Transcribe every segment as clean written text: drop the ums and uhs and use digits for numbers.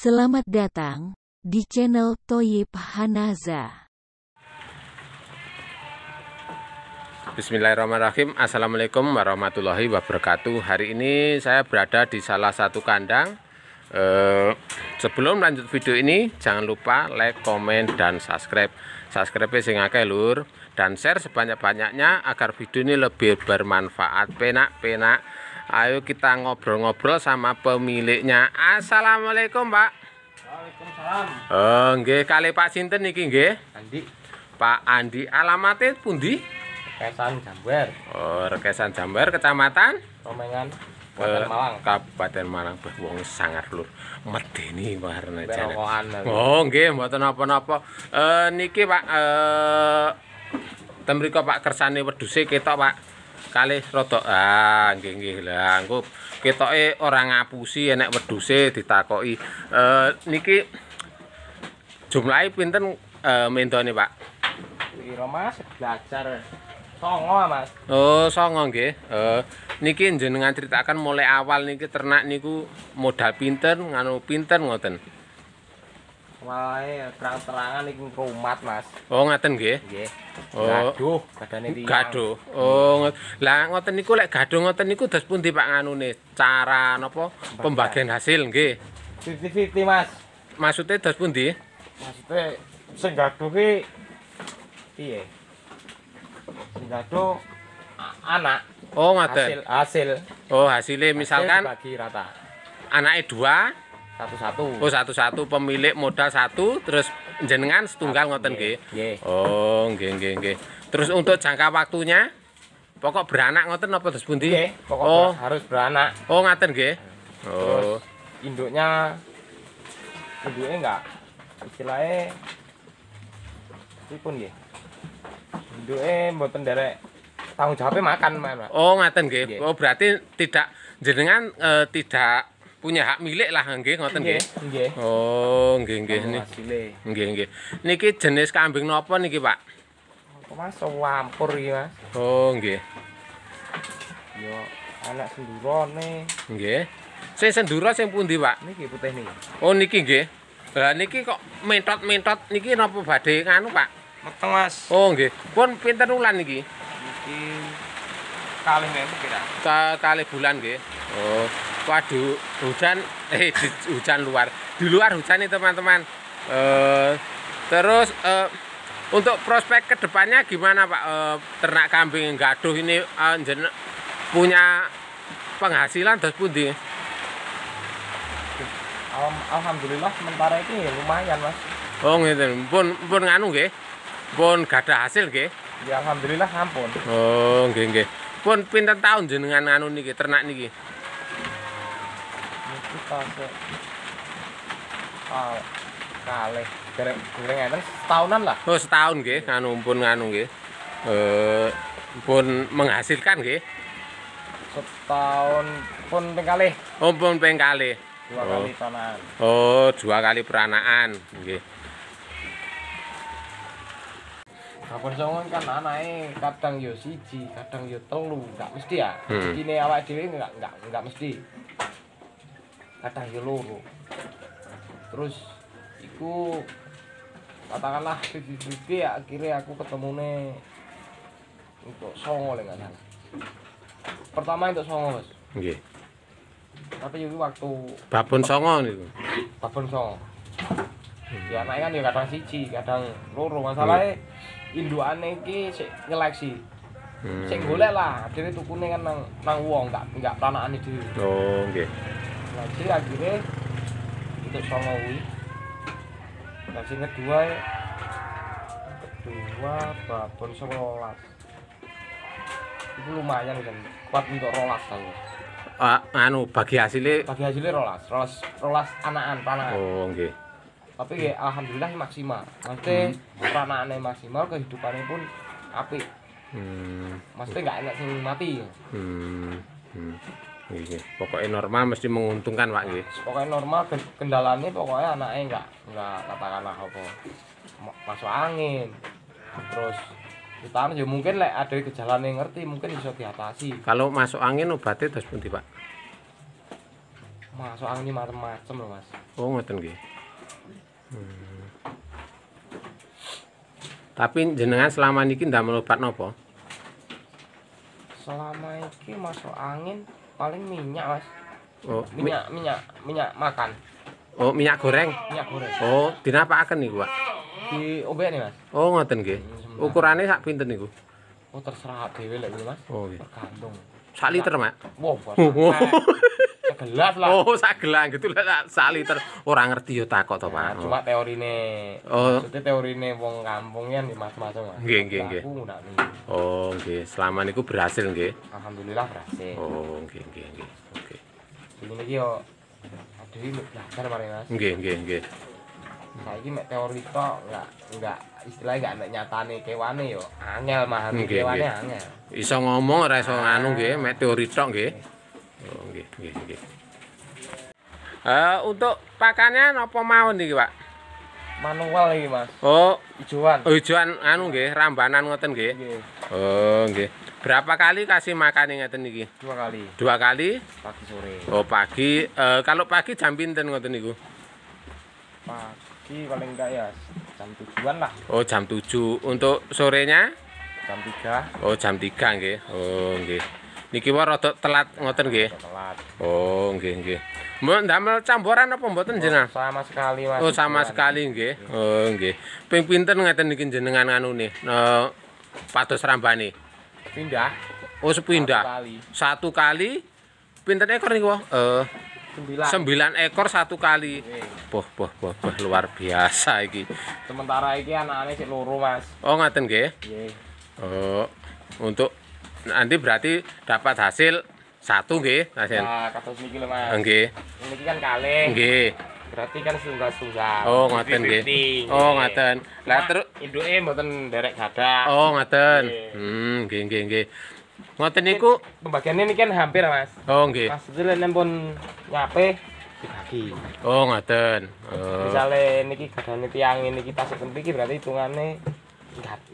Selamat datang di channel Toyib Hanaza. Bismillahirrahmanirrahim. Assalamualaikum warahmatullahi wabarakatuh. Hari ini saya berada di salah satu kandang. Sebelum lanjut video ini, jangan lupa like, komen, dan subscribe. Subscribe sing akeh lur, dan share sebanyak-banyaknya agar video ini lebih bermanfaat. Penak-penak, ayo kita ngobrol-ngobrol sama pemiliknya. Assalamualaikum, Pak. Waalaikumsalam. Nggih, kali Pak sinten niki nggih? Andi. Pak Andi, alamatnya pundi? Rekesan Jember. Oh, Rekesan Jember, Kecamatan Romengan, Kabupaten Malang. Kabupaten Malang, wong sangar lur. Medeni warna jane. Oh, nggih, mboten napa-napa. Niki Pak temriko Pak kersane wedhuse ketok, Pak. Kali rodok nggih nggih lah engko ketoke ora ngapusi enek wedhuse ditakoki niki jumlahe pinten mendone Pak? Piro Mas? Belajar 9 Mas. Oh 9 nggih. Niki jenengan ceritakan mulai awal niki ternak niku modal pinten nganu pinten ngoten? Wae terang-terangan iki kumat, Mas. Oh, ngaten nggih. Nggih. Gaduh, badane tiyang. Gaduh. Oh, lah ngoten niku lek gaduh ngoten niku dos pundi Pak nganune? Cara napa pembagian hasil nggih. 50-50, Mas. Maksude dos pundi? Maksude sing gaduh ki piye? Sing gaduh anak. Oh, ngaten. Hasil. Oh, hasilnya misalkan bagi rata. Anake 2 satu-satu. Oh, satu-satu pemilik modal 1 terus jenengan setunggal ngoten nggih. Oh, nggih nggih nggih. Terus untuk jangka waktunya pokok beranak ngoten napa terus pundi? Pokok harus beranak. Oh, ngaten nggih. Oh. Induknya enggak istilahnya pripun nggih? Induknya mboten derek tanggung jawabnya makan, Mas. Oh, ngaten nggih. Oh, berarti tidak jenengan tidak punya hak milik lah nggih ngoten nggih. Nggih. Oh, nggih nggih niki. Nggih nggih. Niki jenis kambing napa niki, Pak? Apa Mas wampur iki, Mas? Oh, nggih. Yo anak sendurone. Nggih. Sing senduro sing pundi, Pak? Niki putih niki. Oh, niki nggih. Lah niki kok mentot-mentot niki napa badhe nganu, Pak? Meteng, Mas. Oh, nggih. Pun pinten wulan niki? Niki kalih minggu kira. Kalih bulan nggih. Oh. Waduh, hujan, hujan luar, di luar hujan nih teman-teman. Terus untuk prospek kedepannya gimana Pak? Ternak kambing gaduh ini punya penghasilan terus pundi? Alhamdulillah sementara ini lumayan Mas. Oh gitu, pun nganu nggih, pun gak ada hasil nggih. Ya alhamdulillah ampun. Oh nggih nggih, pun pinten tahun jenengan nganu niki ternak niki? Kalih dereng enten setahunan lah. Oh, setahun nggih, nganu nggih. Pun menghasilkan nggih. Setahun pun ping kalih. Oh, pun ping kalih. 2 kali peranaan. Oh, 2 kali peranaan nggih. Sampun songon kan anake kadang yo 1, kadang yo 3, enggak mesti ya. Iki awake dhewe enggak mesti. Kadang yo loro. Terus iku katakanlah di akhirnya aku ketemune untuk songo lek nang. Pertama untuk songo, Mas. Nggih. Tapi yo waktu babon songo niku. Babon songo. Ya anake kan yo kadang 1, kadang loro. Masalahe indukane iki sik nyeleksi. Sik golek lah, dhewe tukune kan nang wong enggak tanakane dhewe. Oh, nggih. Jadi akhirnya untuk songowi. Jadi kedua babon 11. Itu lumayan kan, kuat untuk rolas kan. Bagi hasilnya rolas anak-anak. Oh nggih. Tapi ya alhamdulillah maksimal. Maksudnya peranaannya maksimal, kehidupannya pun apik. Maksudnya nggak enak sing mati. Pokoknya normal mesti menguntungkan Pak nggih. Pokoknya normal kendalanya pokoknya anaknya enggak katakanlah apa masuk angin. Terus utama ya mungkin lek ada gejala yang ngerti mungkin bisa diatasi. Kalau masuk angin obatnya terus pundi Pak? Mas, soalnya macam-macam loh, Mas. Oh, ngoten nggih. Tapi jenengan selama niki ndak menopat napa? Selama iki masuk angin paling minyak, Mas. Oh, minyak makan. Oh, minyak goreng. Minyak goreng. Oh, dinapakaken niku, Pak? Di obene, Mas. Oh, ngoten nggih. Ukurane sak pinten niku? Oh, terserah dhewe lek, Mas. Oh, nggih. Tergantung. Sak liter, Mak. Wah, segelas lah. Oh, sagelang gitu lah, sak liter. Ora ngerti ya takok to, Pak. Cuma teorine. Oh, maksudnya teorine wong kampung kan macam-macam, Mas. Nggih, nggih, nggih. Oh, nggih. Selama niku berhasil nggih. Alhamdulillah berhasil. Oh, nggih, nggih, nggih. Oke. Ini niki yo aduh lho belajar mari, Mas. Nggih, nggih, nggih. Saiki mek teori tok enggak istilahnya enggak nek nyatane kewane yo angel mahane kewane angel. Iso ngomong ora iso anu nggih mek teori tok nggih. Oh nggih nggih nggih. Untuk pakannya napa mawon iki, Pak? Manual iki, Mas. Oh, ijoan. Oh, ijoan anu nggih, rambanan ngoten nggih. Nggih. Oh, nggih. Berapa kali kasih makan ngoten niki? 2 kali. 2 kali? Pagi sore. Oh, pagi. Kalau pagi jam pinten ngoten niku? Pagi paling enggak ya jam 7-an lah. Oh, jam 7. Untuk sorenya? Jam 3. Oh, jam 3 nggih. Oh, nggih. Niki wae rada telat ngoten nggih. Telat. Oh, nggih nggih. Mbok ndamel camboran apa mboten jenengan? Sama sekali, Mas. Oh, sama sekali nggih. Oh, nggih. Ping pinten ngeten niki jenengan anune? Pados rambane. Pindah. Oh, sepindah. 1 kali. Pinten ekor niku? 9 ekor 1 kali. Boh, luar biasa iki. Sementara iki anakane sik 2, Mas. Oh, ngaten nggih. Nggih. Oh, untuk nanti berarti dapat hasil 1 nggih, Mas. Nah, kados niki lho, Mas. Nggih. Niki kan kalih. Nggih. Berarti kan sungguh-sungguh. Oh, ngaten nggih. Oh, ngaten. Lah terus induke mboten nderek gadah. Oh, ngaten. Nggih, nggih, nggih. Ngoten niku pembagiannya ini kan hampir, Mas. Oh, nggih. Mas dhewe nempun nyape dibagi. Oh, ngoten. Misale niki gadane tiang ini kita setempi iki berarti hitungane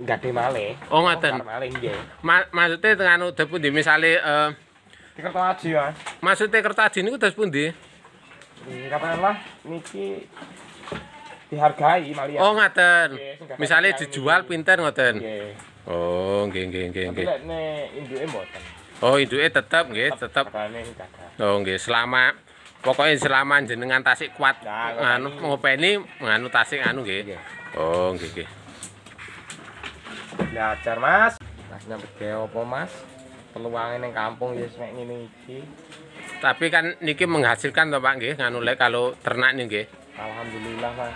enggak de malih. Oh, ngoten. Malih nggih. Maksude tengah nu pundi misale Kertaji, Mas. Maksude Kertaji niku dos pundi? Katakanlah niki dihargai malih. Oh, ngoten. Misale dijual pinten ngoten. Nggih. Oh, nggih. Tapi nek induke mboten. Oh, induke tetep nggih, tetep. Oh, nggih, selama pokoke selama jenengan tasik kuat anu ngopeni nganu tasik anu nggih. Oh, nggih. Belajar, Mas. Mas nyambet ge apa, Mas? Peluange ning kampung ya mek ngene iki. Tapi kan niki menghasilkan to, Pak nggih, nganu lek kalau ternak nggih. Alhamdulillah, Mas.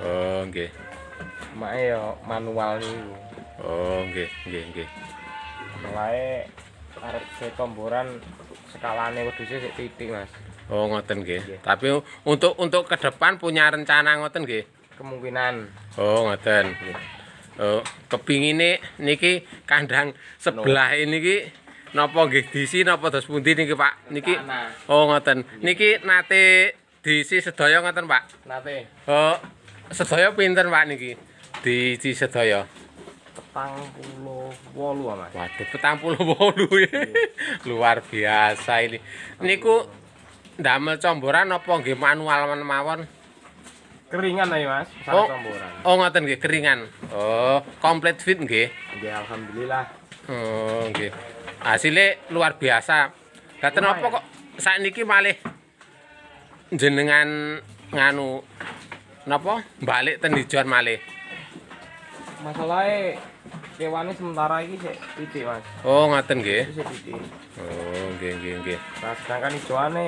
Oh, nggih. Mak yo manual niku. Oh, nggih. Mulai arep setomboran skalane wedhuse sik titik, Mas. Oh, ngoten nggih. Tapi untuk ke depan punya rencana ngoten nggih? Kemungkinan. Oh, ngoten. Oh, kepingine niki kandang sebelah niki napa nggih diisi napa dos pundi niki, Pak? Niki. Oh, ngoten. Niki nate diisi sedaya ngoten, Pak? Nate. Oh, sedaya pinten, Pak niki? Diisi sedaya. 48, Mas. Waduh, 48 ya. Luar biasa ini. Niku ndamel comboran apa nggih manual mawon? Keringan ae, Mas. Oh, comboran. Oh, ngoten nggih, keringan. Oh, komplit fit nggih. Nggih, alhamdulillah. Oh, nggih. Hasilnya luar biasa. Daten apa kok sakniki malih jenengan nganu napa? Balik ten dijual malih. Masalahe kewane sementara iki sik titik, Mas. Oh, ngaten nggih. Sik titik. Oh, nggih. Pas sedangkan ijoane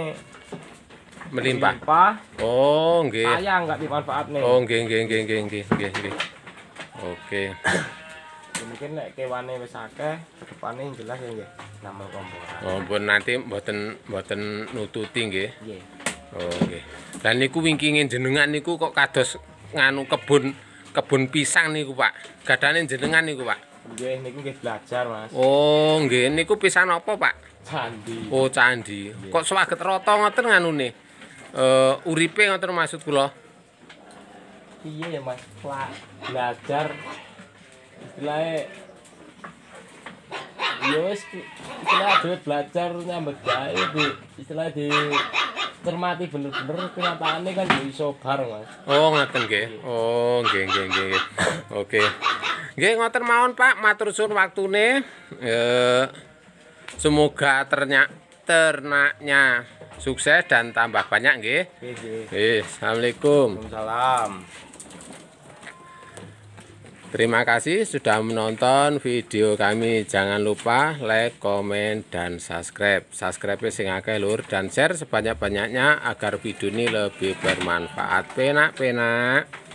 melimpah. Oh, nggih. Sayang enggak dimanfaatne. Oh, nggih. Oke. Mungkin nek kewane wis akeh, kepane jelas ya nggih. Namel komporan. Oh, pun nanti mboten nututi nggih. Nggih. Oh, nggih. Lah niku wingkinge jenengan niku kok kados nganu kebun pisang niku, Pak. Gadane jenengan niku, Pak. Nggih, niku nggih belajar, Mas. Oh, nggih. Niku pisang apa, Pak? Candi. Oh, candi. Nggih. Kok swaget rata ngoten nganune? Uripe ngoten maksud kula. Iya ya, Mas. Belajar istilahnya ya wis istilahnya belajar nyambet gawe istilahnya di cermati bener-bener kenyataannya kan jadi sobar mas. Oh ngaten nggih. Oh nggih. Oke. Nggih ngoten mawon Pak, matur suwun waktune. Semoga ternaknya sukses dan tambah banyak nggih. Nggih. Assalamualaikum. Waalaikumsalam. Terima kasih sudah menonton video kami. Jangan lupa like, komen, dan subscribe. Subscribe-nya sing akeh lur dan share sebanyak-banyaknya agar video ini lebih bermanfaat. Penak-penak.